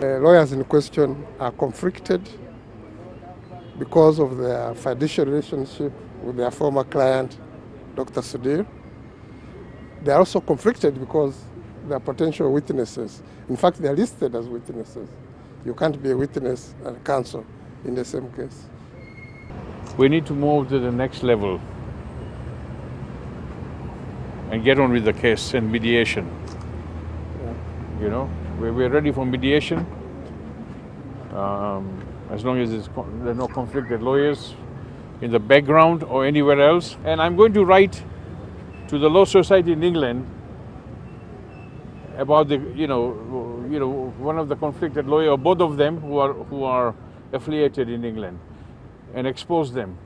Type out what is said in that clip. The lawyers in question are conflicted because of their fiduciary relationship with their former client, Dr. Sudhir. They are also conflicted because they are potential witnesses. In fact, they are listed as witnesses. You can't be a witness and counsel in the same case. We need to move to the next level and get on with the case and mediation. Yeah. You know, we're ready for mediation. As long as there are no conflicted lawyers in the background or anywhere else. And I'm going to write to the Law Society in England about the, one of the conflicted lawyers, or both of them who are affiliated in England, and expose them.